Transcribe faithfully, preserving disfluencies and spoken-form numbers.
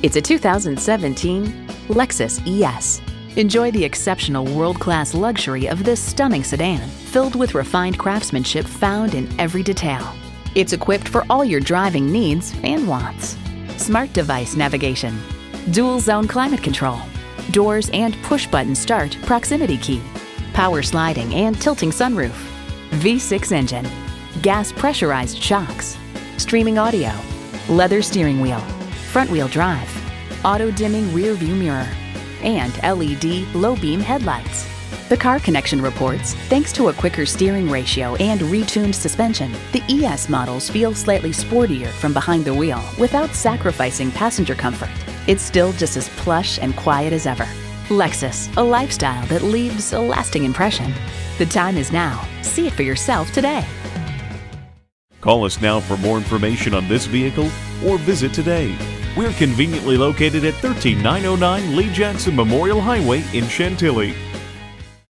It's a two thousand seventeen Lexus E S. Enjoy the exceptional world-class luxury of this stunning sedan, filled with refined craftsmanship found in every detail. It's equipped for all your driving needs and wants. Smart device navigation, dual zone climate control, doors and push-button start proximity key, power sliding and tilting sunroof, V six engine, gas pressurized shocks, streaming audio, leather steering wheel, front-wheel drive, auto-dimming rear-view mirror, and L E D low-beam headlights. The Car Connection reports, thanks to a quicker steering ratio and retuned suspension, the E S models feel slightly sportier from behind the wheel without sacrificing passenger comfort. It's still just as plush and quiet as ever. Lexus, a lifestyle that leaves a lasting impression. The time is now. See it for yourself today. Call us now for more information on this vehicle or visit today. We're conveniently located at one three nine zero nine Lee Jackson Memorial Highway in Chantilly.